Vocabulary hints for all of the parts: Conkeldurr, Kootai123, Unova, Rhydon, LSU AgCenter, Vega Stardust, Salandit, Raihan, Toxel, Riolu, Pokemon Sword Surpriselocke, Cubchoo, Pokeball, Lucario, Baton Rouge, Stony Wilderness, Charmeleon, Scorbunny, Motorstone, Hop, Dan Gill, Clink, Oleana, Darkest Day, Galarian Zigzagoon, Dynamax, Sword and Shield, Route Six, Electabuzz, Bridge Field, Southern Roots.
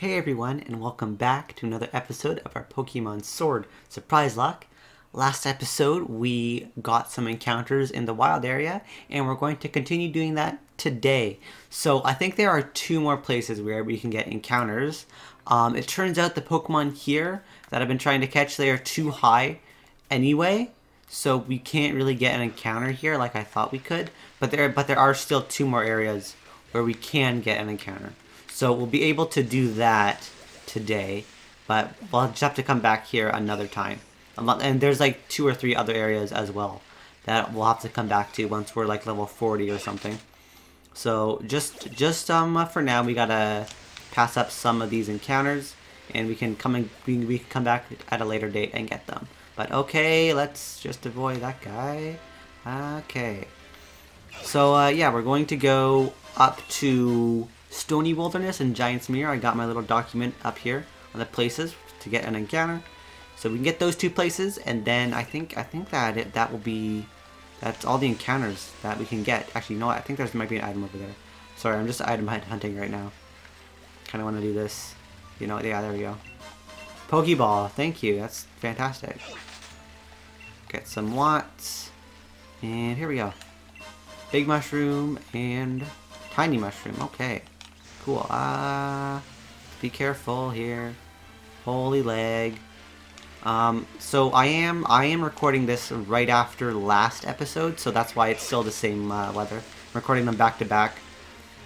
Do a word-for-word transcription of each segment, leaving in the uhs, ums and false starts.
Hey everyone, and welcome back to another episode of our Pokemon Sword Surpriselocke. Last episode, we got some encounters in the wild area, and we're going to continue doing that today. So I think there are two more places where we can get encounters. Um, it turns out the Pokemon here that I've been trying to catch, they are too high anyway, so we can't really get an encounter here like I thought we could. But there, but there are still two more areas where we can get an encounter. So we'll be able to do that today, but we'll just have to come back here another time. And there's like two or three other areas as well that we'll have to come back to once we're like level forty or something. So just just um for now, we gotta pass up some of these encounters, and we can come and we, we can come back at a later date and get them. But okay, let's just avoid that guy. Okay. So uh, yeah, we're going to go up to Stony Wilderness and Giant's Mirror. I got my little document up here on the places to get an encounter, so we can get those two places, and then I think I think that it that will be that's all the encounters that we can get. Actually, you know what? I think there might be an item over there. Sorry, I'm just item hunting right now. Kind of want to do this, you know? Yeah, there we go. Pokeball. Thank you. That's fantastic. Get some watts, and here we go. Big mushroom and tiny mushroom. Okay. Cool. Uh, be careful here. Holy leg. Um, so I am I am recording this right after last episode, so that's why it's still the same uh, weather. I'm recording them back to back.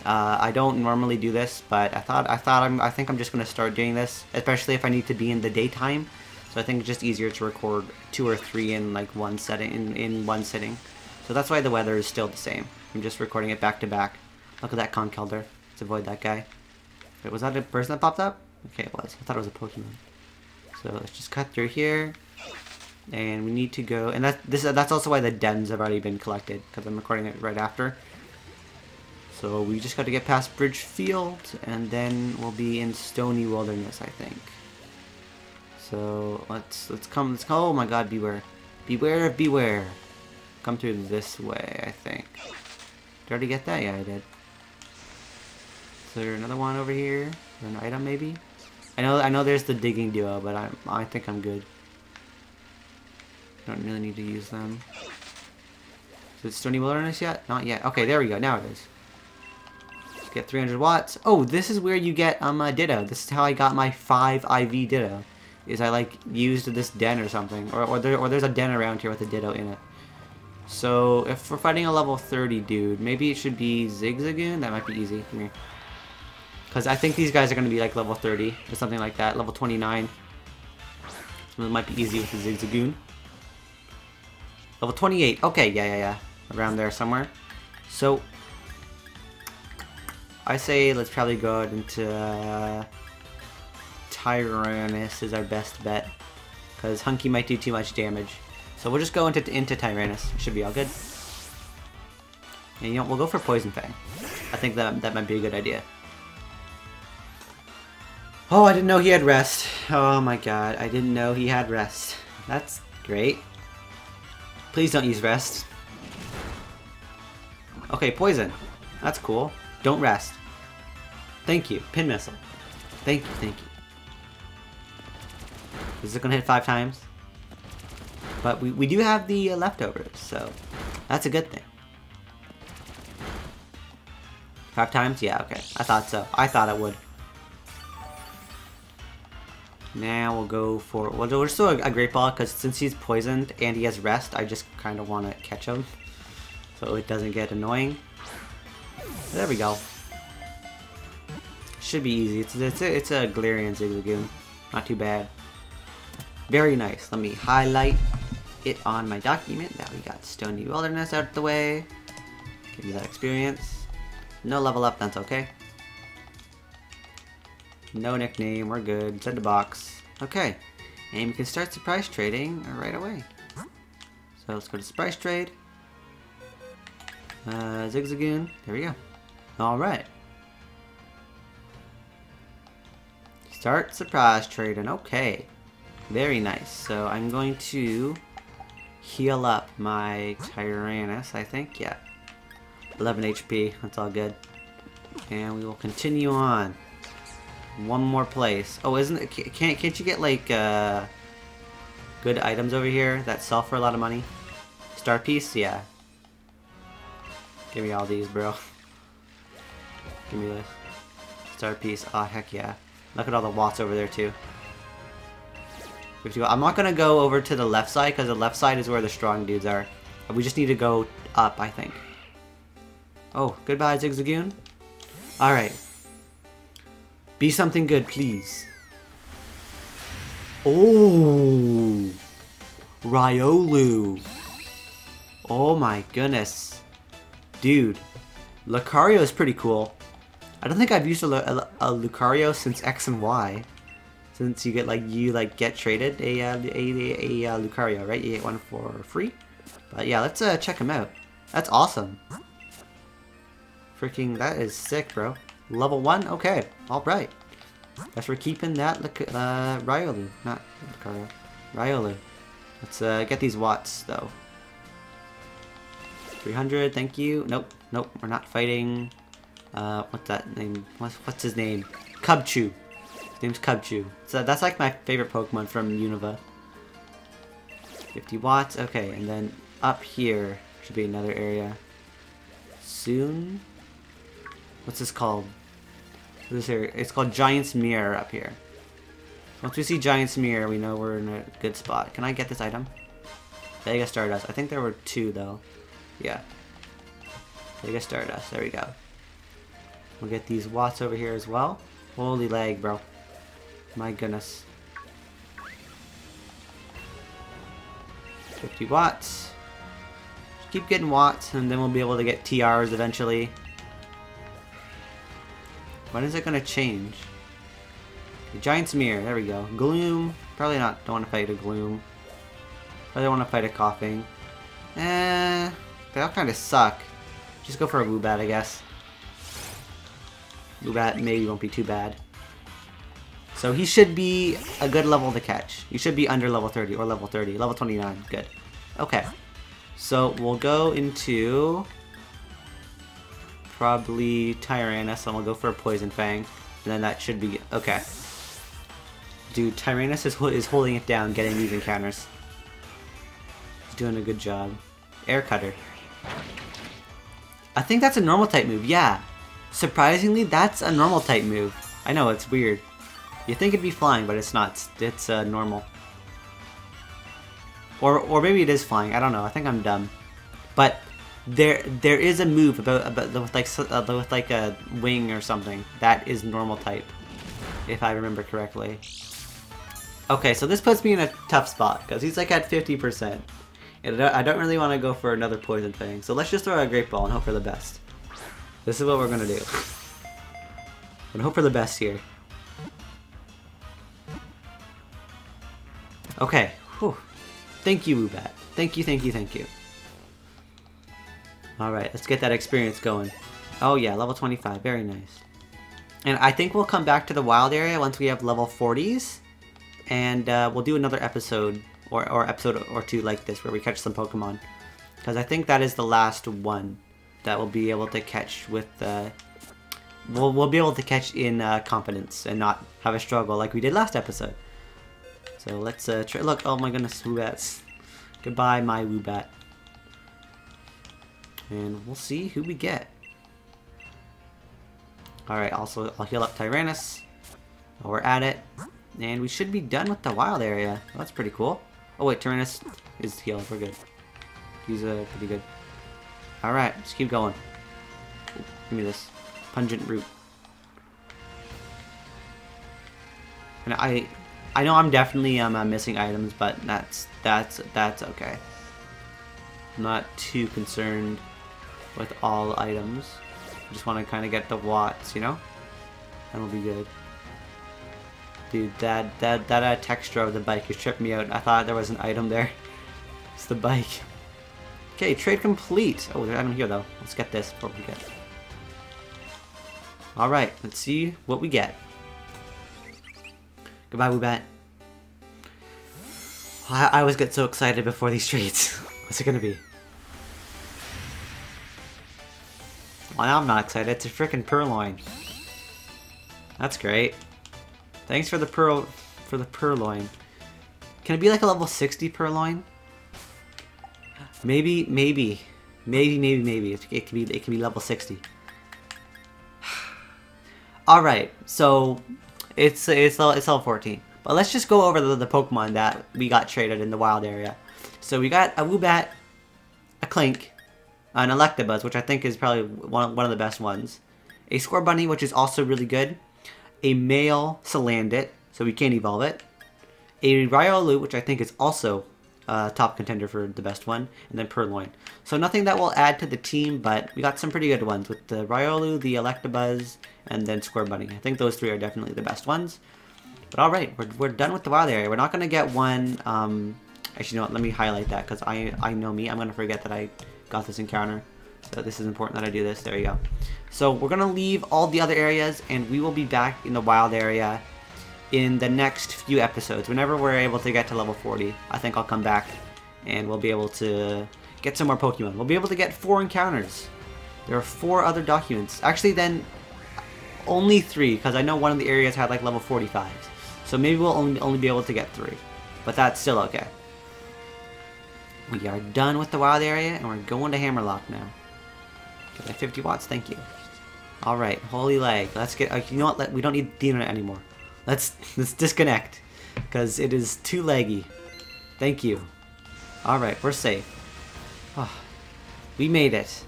Uh, I don't normally do this, but I thought I thought I'm I think I'm just gonna start doing this, especially if I need to be in the daytime. So I think it's just easier to record two or three in like one setting in in one sitting. So that's why the weather is still the same. I'm just recording it back to back. Look at that Conkeldurr. Let's avoid that guy. Wait, was that a person that popped up? Okay, it was. I thought it was a Pokemon. So let's just cut through here. And we need to go... And that, this, that's also why the dens have already been collected, because I'm recording it right after. So we just got to get past Bridge Field, and then we'll be in Stony Wilderness, I think. So let's let's come... Let's oh my god, beware. Beware, beware. Come through this way, I think. Did I already get that? Yeah, I did. Is there another one over here? Or an item maybe? I know I know there's the digging duo, but I I think I'm good. Don't really need to use them. Is it Stony Wilderness yet? Not yet. Okay, there we go. Now it is. Let's get three hundred watts. Oh, this is where you get um a Ditto. This is how I got my five I V Ditto. Is I like used this den or something, or or there or there's a den around here with a Ditto in it. So if we're fighting a level thirty dude, maybe it should be Zigzagoon. That might be easy. Come here. Because I think these guys are going to be like level thirty or something like that. Level twenty-nine. So it might be easy with the Zigzagoon. Level twenty-eight. Okay, yeah, yeah, yeah. Around there somewhere. So, I say let's probably go out into uh, Tyrannus is our best bet. Because Hunky might do too much damage. So we'll just go into, into Tyrannus. Should be all good. And you know, we'll go for Poison Fang. I think that, that might be a good idea. Oh, I didn't know he had rest. Oh my god, I didn't know he had rest. That's great. Please don't use rest. Okay, poison. That's cool. Don't rest. Thank you. Pin missile. Thank you, thank you. Is it gonna hit five times? But we, we do have the uh, leftovers, so that's a good thing. Five times? Yeah, okay. I thought so. I thought it would. Now we'll go for... Well, we're still a, a Great Ball, because since he's poisoned and he has rest, I just kind of want to catch him. So it doesn't get annoying. There we go. Should be easy. It's, it's, a, it's a Galarian Zigzagoon. Not too bad. Very nice. Let me highlight it on my document. Now we got Stony Wilderness out of the way. Give me that experience. No level up, that's okay. No nickname, we're good. Send a box. Okay. And we can start surprise trading right away. So let's go to surprise trade. Uh, Zigzagoon. There we go. Alright. Start surprise trading. Okay. Very nice. So I'm going to heal up my Tyrannus, I think. Yeah. eleven H P. That's all good. And we will continue on. One more place. Oh, isn't it? Can't, can't you get, like, uh, good items over here that sell for a lot of money? Star piece? Yeah. Give me all these, bro. Give me this. Star piece. Ah, oh, heck yeah. Look at all the watts over there, too. We have to go. I'm not gonna go over to the left side, because the left side is where the strong dudes are. We just need to go up, I think. Oh, goodbye, Zigzagoon. Alright. Be something good, please. Oh! Riolu. Oh my goodness. Dude. Lucario is pretty cool. I don't think I've used a, a, a Lucario since X and Y. Since you get like, you like get traded a, a, a, a Lucario, right? You get one for free. But yeah, let's uh, check him out. That's awesome. Freaking, that is sick, bro. Level one? Okay. Alright. Guess we're keeping that uh, Riolu. Not Lucario. Riolu. Let's uh, get these watts, though. three hundred, thank you. Nope. Nope, we're not fighting. Uh, what's that name? What's, what's his name? Cubchoo. His name's Cubchoo. So that's like my favorite Pokemon from Unova. fifty watts. Okay, and then up here should be another area. Soon? What's this called? This area, it's called Giant's Mirror up here. Once we see Giant's Mirror, we know we're in a good spot. Can I get this item? Vega Stardust. I think there were two, though. Yeah. Vega Stardust. There we go. We'll get these watts over here as well. Holy lag, bro. My goodness. fifty watts. Just keep getting watts, and then we'll be able to get T Rs eventually. When is it going to change? The Giant's Mirror. There we go. Gloom. Probably not. Don't want to fight a Gloom. Probably want to fight a Coughing. Eh. They all kind of suck. Just go for a Woobat, I guess. Woobat maybe won't be too bad. So he should be a good level to catch. You should be under level thirty or level thirty. Level twenty-nine. Good. Okay. So we'll go into... probably Tyrannus, and we'll go for a Poison Fang, and then that should be okay. Dude, Tyrannus is, is holding it down, getting these encounters. He's doing a good job. Air Cutter. I think that's a normal type move, yeah. Surprisingly, that's a normal type move. I know, it's weird. You think it'd be flying, but it's not. It's uh, normal. Or, or maybe it is flying, I don't know, I think I'm dumb. But... There, there is a move about about with like uh, with like a wing or something that is normal type, if I remember correctly. Okay, so this puts me in a tough spot because he's like at fifty percent, and I don't really want to go for another Poison Fang. So let's just throw out a Great Ball and hope for the best. This is what we're gonna do. I'm gonna hope for the best here. Okay, whew. Thank you, Woobat. Thank you, thank you, thank you. Alright, let's get that experience going. Oh yeah, level twenty-five. Very nice. And I think we'll come back to the wild area once we have level forties. And uh, we'll do another episode or, or episode or two like this where we catch some Pokemon. Because I think that is the last one that we'll be able to catch with... Uh, we'll, we'll be able to catch in uh, confidence and not have a struggle like we did last episode. So let's uh, try... Look, oh my goodness, Woobats. Goodbye, my Woobat. And we'll see who we get. Alright, also I'll heal up Tyrannus while we're at it. And we should be done with the wild area. Well, that's pretty cool. Oh wait, Tyrannus is healed. We're good. He's uh, pretty good. Alright, just keep going. Ooh, give me this. Pungent Root. And I I know I'm definitely um, uh, missing items, but that's that's that's okay. I'm not too concerned with all items. I just want to kind of get the watts, you know? That'll be good. Dude, that that that uh, texture of the bike is tripping me out. I thought there was an item there. It's the bike. Okay, trade complete. Oh, there's an item here though. Let's get this before we get it. All right, let's see what we get. Goodbye, Woobat. I, I always get so excited before these trades. What's it gonna be? Well, now I'm not excited. It's a freaking Purloin. That's great. Thanks for the pearl, for the purloin. Can it be like a level sixty purloin? Maybe, maybe, maybe, maybe, maybe it, it can be. It can be level sixty. All right, so it's it's it's level fourteen. But let's just go over the, the Pokemon that we got traded in the wild area. So we got a Woobat, a Clink, an Electabuzz, which I think is probably one, one of the best ones. A Scorbunny, which is also really good. A male Salandit, so we can't evolve it. A Riolu, which I think is also a top contender for the best one. And then Purloin. So nothing that will add to the team, but we got some pretty good ones with the Riolu, the Electabuzz, and then Scorbunny. I think those three are definitely the best ones. But alright, we're, we're done with the wild area. We're not going to get one... Um, actually, you know what? Let me highlight that, because I, I know me. I'm going to forget that I got this encounter. So this is important that I do this. There you go. So we're going to leave all the other areas, and we will be back in the wild area in the next few episodes. Whenever we're able to get to level forty, I think I'll come back, and we'll be able to get some more Pokemon. We'll be able to get four encounters. There are four other documents. Actually, then, only three, because I know one of the areas had, like, level forty-fives. So maybe we'll only, only be able to get three. But that's still okay. We are done with the wild area, and we're going to Hammerlocke now. Get that fifty watts, thank you. Alright, holy leg. Let's get... Uh, you know what? Let, we don't need the internet anymore. Let's, let's disconnect, because it is too laggy. Thank you. Alright, we're safe. Oh, we made it.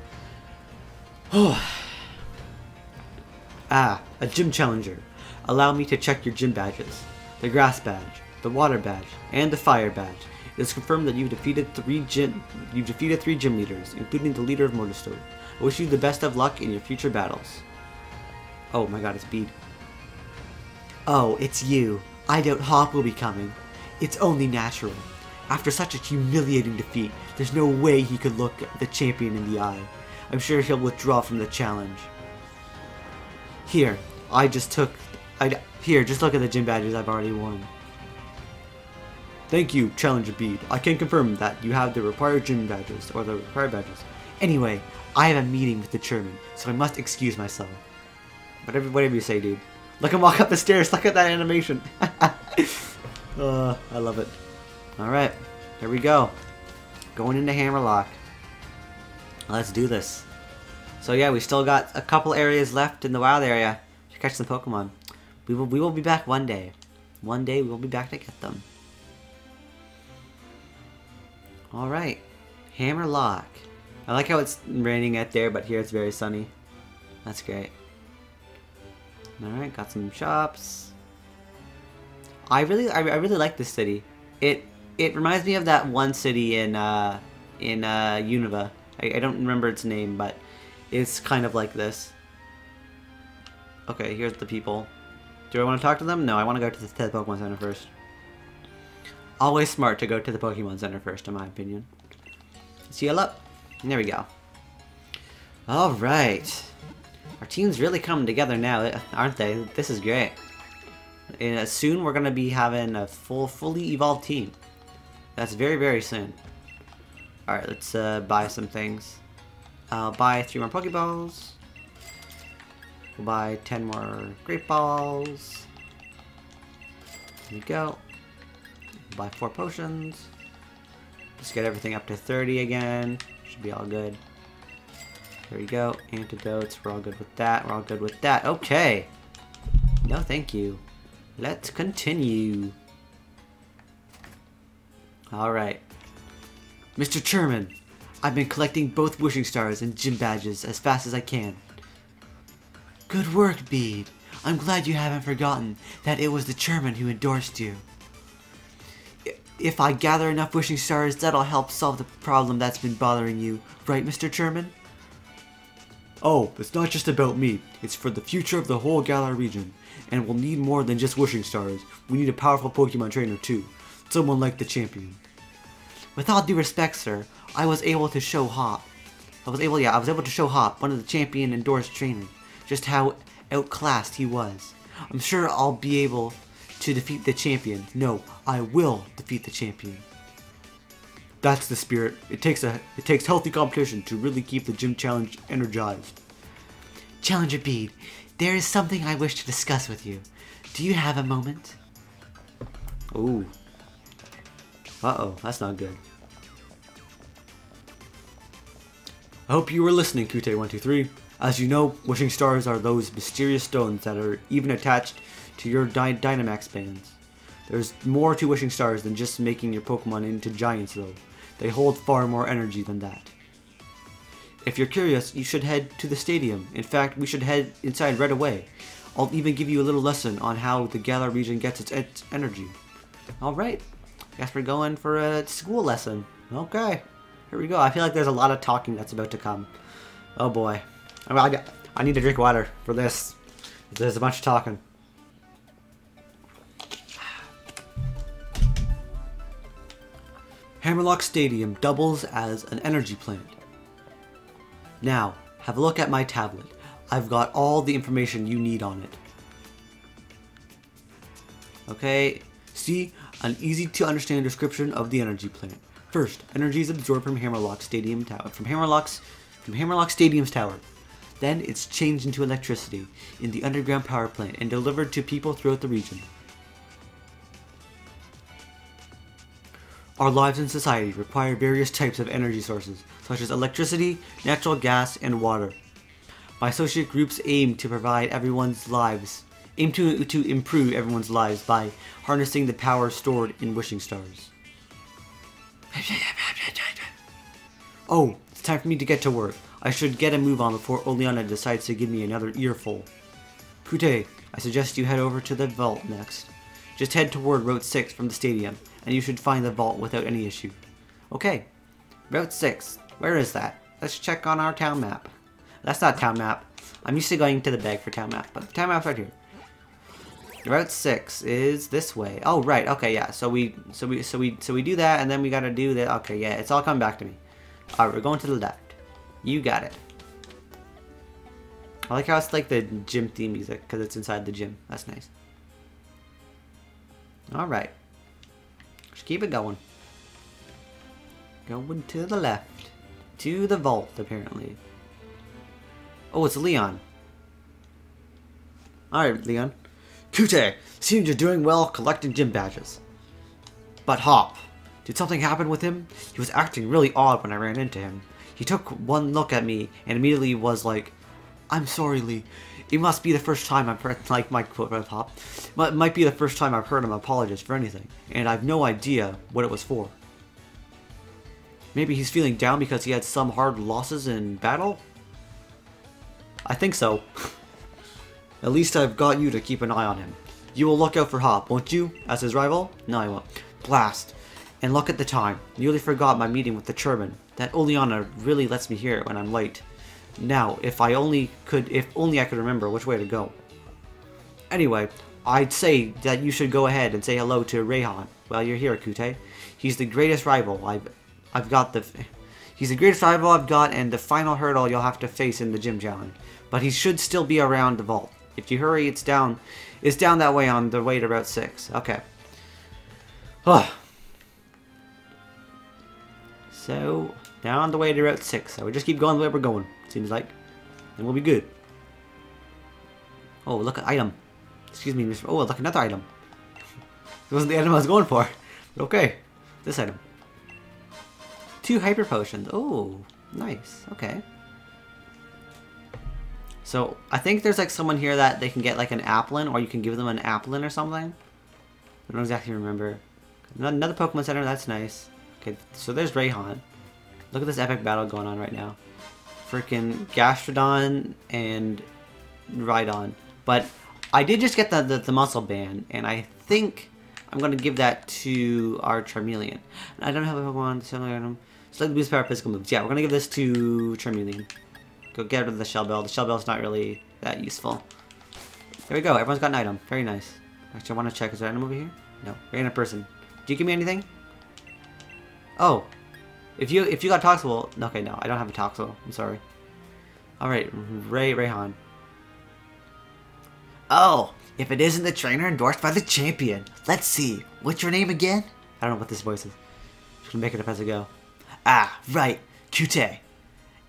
Oh. Ah, a gym challenger. Allow me to check your gym badges. The grass badge, the water badge, and the fire badge. It is confirmed that you've defeated three gym you've defeated three gym leaders, including the leader of Motorstone. I wish you the best of luck in your future battles. Oh my god, it's Bede. Oh, it's you. I doubt Hop will be coming. It's only natural. After such a humiliating defeat, there's no way he could look the champion in the eye. I'm sure he'll withdraw from the challenge. Here, I just took I here, just look at the gym badges I've already won. Thank you, Challenger Bede. I can confirm that you have the required gym badges, or the required badges. Anyway, I have a meeting with the chairman, so I must excuse myself. Whatever, whatever you say, dude. Look him walk up the stairs. Look at that animation. uh, I love it. All right, here we go. Going into Hammerlocke. Let's do this. So yeah, we still got a couple areas left in the wild area to catch some Pokemon. We will, we will be back one day. One day we will be back to get them. Alright. Hammerlocke. I like how it's raining out there, but here it's very sunny. That's great. Alright, got some shops. I really I, I really like this city. It it reminds me of that one city in uh, in uh, Unova. I, I don't remember its name, but it's kind of like this. Okay, here's the people. Do I want to talk to them? No, I want to go to the, to the Pokemon Center first. Always smart to go to the Pokemon Center first, in my opinion. Let's heal up. There we go. Alright. Our team's really coming together now, aren't they? This is great. And uh, soon we're going to be having a full, fully evolved team. That's very, very soon. Alright, let's uh, buy some things. I'll buy three more Pokeballs. We'll buy ten more Great Balls. There we go. We'll buy four potions. Just get everything up to thirty again. Should be all good. There we go. Antidotes. We're all good with that. We're all good with that. Okay. No, thank you. Let's continue. Alright. Mister Chairman, I've been collecting both wishing stars and gym badges as fast as I can. Good work, Bede. I'm glad you haven't forgotten that it was the chairman who endorsed you. If I gather enough wishing stars, that'll help solve the problem that's been bothering you. Right, Mister Chairman? Oh, it's not just about me. It's for the future of the whole Galar region. And we'll need more than just wishing stars. We need a powerful Pokemon trainer, too. Someone like the champion. With all due respect, sir, I was able to show Hop. I was able, yeah, I was able to show Hop, one of the champion endorsed trainers, just how outclassed he was. I'm sure I'll be able to defeat the champion. No, I will defeat the champion. That's the spirit. It takes a it takes healthy competition to really keep the gym challenge energized. Challenger Bede, there is something I wish to discuss with you. Do you have a moment? Ooh. Uh-oh, that's not good. I hope you were listening, Kootai one two three. As you know, wishing stars are those mysterious stones that are even attached to your dy Dynamax bands. There's more to wishing stars than just making your Pokemon into giants, though. They hold far more energy than that. If you're curious, you should head to the stadium. In fact, we should head inside right away. I'll even give you a little lesson on how the Galar region gets its, its energy. Alright, guess we're going for a school lesson. Okay, here we go. I feel like there's a lot of talking that's about to come. Oh boy. I, mean, I, I need to drink water for this. There's a bunch of talking. Hammerlocke Stadium doubles as an energy plant. Now, have a look at my tablet. I've got all the information you need on it. Okay, see, an easy to understand description of the energy plant. First, energy is absorbed from Hammerlocke Stadium tower from Hammerlocke's from Hammerlocke Stadium's tower. Then it's changed into electricity in the underground power plant and delivered to people throughout the region. Our lives in society require various types of energy sources, such as electricity, natural gas, and water. My associate groups aim to provide everyone's lives, aim to, to improve everyone's lives by harnessing the power stored in wishing stars. Oh, it's time for me to get to work. I should get a move on before Oleana decides to give me another earful. Kootai, I suggest you head over to the vault next. Just head toward Route Six from the stadium, and you should find the vault without any issue. Okay, Route Six. Where is that? Let's check on our town map. That's not town map. I'm used to going to the bag for town map, but the town map's right here. Route Six is this way. Oh right. Okay, yeah. So we, so we, so we, so we do that, and then we gotta do that. Okay, yeah. It's all coming back to me. All right, we're going to the left. You got it. I like how it's like the gym theme music because it's inside the gym. That's nice. All right. Just keep it going. Going to the left. To the vault, apparently. Oh, it's Leon. Alright, Leon. Kootai, seems you're doing well collecting gym badges. But Hop, did something happen with him? He was acting really odd when I ran into him. He took one look at me and immediately was like, I'm sorry, Lee. It must be the first time I've heard, like my quote from Hop, it might be the first time I've heard him apologize for anything, and I've no idea what it was for. Maybe he's feeling down because he had some hard losses in battle? I think so. At least I've got you to keep an eye on him. You will look out for Hop, won't you? As his rival? No, I won't. Blast. And look at the time. Nearly forgot my meeting with the Chairman. That Oleana really lets me hear it when I'm late. Now, if I only could, if only I could remember which way to go. Anyway, I'd say that you should go ahead and say hello to Raihan. Well, you're here, Kootai. He's the greatest rival I've, I've got the, he's the greatest rival I've got, and the final hurdle you'll have to face in the gym challenge. But he should still be around the vault. If you hurry, it's down, it's down that way on the way to Route Six. Okay. Oh. So down the way to Route Six. So we just keep going the way we're going. Seems like, and we'll be good. Oh, look, an item. Excuse me, Mister Oh, look, another item. It wasn't the item I was going for. But okay, this item. Two hyper potions. Oh, nice. Okay. So I think there's like someone here that they can get like an applin, or you can give them an applin or something. I don't exactly remember. Another Pokemon Center. That's nice. Okay, so there's Raihan. Look at this epic battle going on right now. Freaking Gastrodon and Rhydon. But I did just get the, the, the muscle band, and I think I'm going to give that to our Charmeleon. I don't have a Pokemon, so I don't. Slightly boost power physical moves. Yeah, we're going to give this to Charmeleon. Go get rid of the Shell Bell. The Shell Bell's not really that useful. There we go. Everyone's got an item. Very nice. Actually, I want to check. Is there an item over here? No. Random person. Do you give me anything? Oh. If you if you got Toxel, okay, no, I don't have a Toxel. I'm sorry. All right, Ray Raihan. Oh, if it isn't the trainer endorsed by the champion. Let's see. What's your name again? I don't know what this voice is. Just gonna make it up as I go. Ah, right, Kootai.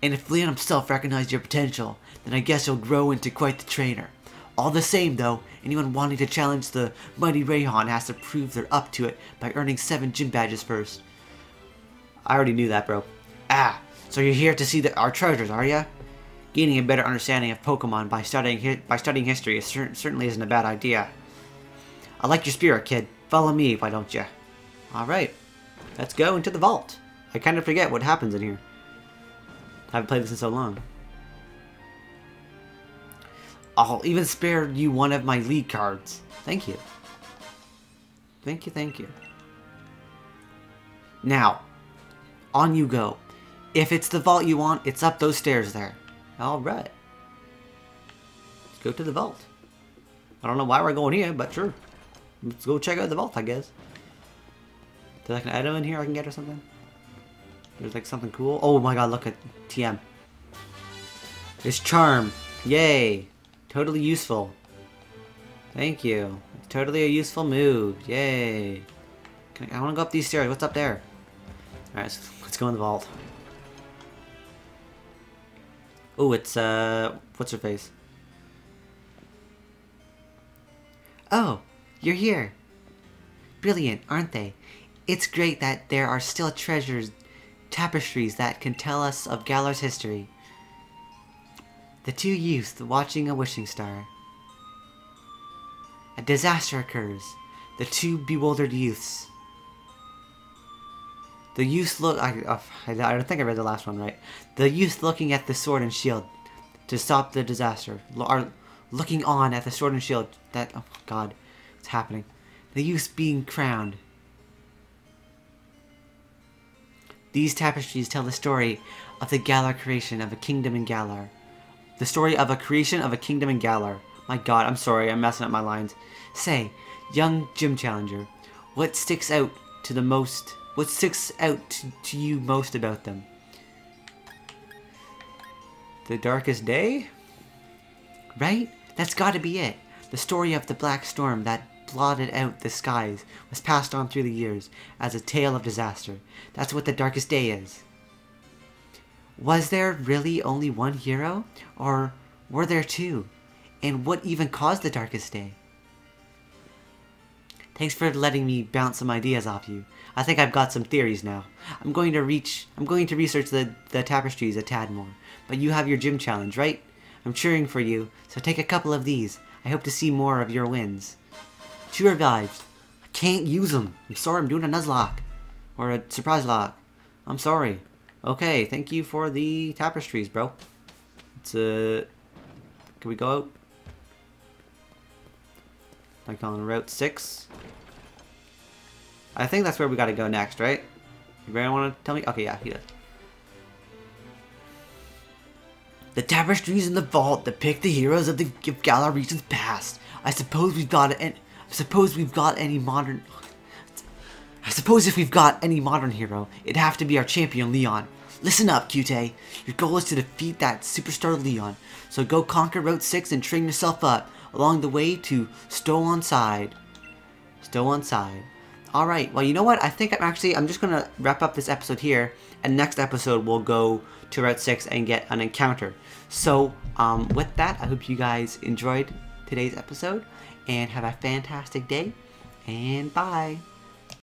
And if Leon himself recognized your potential, then I guess you'll grow into quite the trainer. All the same though, anyone wanting to challenge the mighty Raihan has to prove they're up to it by earning seven gym badges first. I already knew that, bro. Ah, so you're here to see the, our treasures, are ya? Gaining a better understanding of Pokemon by studying by studying history is cer certainly isn't a bad idea. I like your spirit, kid. Follow me, why don't ya? Alright, let's go into the vault. I kind of forget what happens in here. I haven't played this in so long. I'll even spare you one of my lead cards. Thank you. Thank you, thank you. Now, on you go. If it's the vault you want, it's up those stairs there. Alright. Let's go to the vault. I don't know why we're going here, but sure. Let's go check out the vault, I guess. There's like an item in here I can get or something? There's like something cool. Oh my god, look at T M. It's Charm. Yay. Totally useful. Thank you. It's totally a useful move. Yay. Can I, I want to go up these stairs. What's up there? Alright, so let's go in the vault. Oh, it's, uh, what's her face? Oh, you're here. Brilliant, aren't they? It's great that there are still treasures, tapestries that can tell us of Galar's history. The two youths watching a wishing star. A disaster occurs. The two bewildered youths. The youth look... I, oh, I don't think I read the last one right. The youth looking at the sword and shield to stop the disaster. L are looking on at the sword and shield. That... Oh, God. What's happening? The youth being crowned. These tapestries tell the story of the Galar creation of a kingdom in Galar. The story of a creation of a kingdom in Galar. My God, I'm sorry. I'm messing up my lines. Say, young gym challenger, what sticks out to the most... What sticks out to, to you most about them? The Darkest Day? Right? That's gotta be it. The story of the black storm that blotted out the skies was passed on through the years as a tale of disaster. That's what the Darkest Day is. Was there really only one hero? Or were there two? And what even caused the Darkest Day? Thanks for letting me bounce some ideas off you. I think I've got some theories now. I'm going to reach, I'm going to research the, the tapestries a tad more. But you have your gym challenge, right? I'm cheering for you, so take a couple of these. I hope to see more of your wins. Two revived. I can't use them. I'm sorry, I'm doing a Nuzlocke. Or a Surpriselocke. I'm sorry. Okay, thank you for the tapestries, bro. It's a... Uh, can we go out? Like on Route Six. I think that's where we gotta go next, right? You really wanna tell me? Okay, yeah, he does. The tapestries in the vault depict the heroes of the of Galar region's past. I suppose we've got an I suppose we've got any modern I suppose if we've got any modern hero, it'd have to be our champion Leon. Listen up, Kootai. Your goal is to defeat that superstar Leon. So go conquer Route Six and train yourself up along the way to Stow on Side. Stow on Side. Alright, well, you know what? I think I'm actually, I'm just going to wrap up this episode here. And next episode, we'll go to Route six and get an encounter. So, um, with that, I hope you guys enjoyed today's episode. And have a fantastic day. And bye.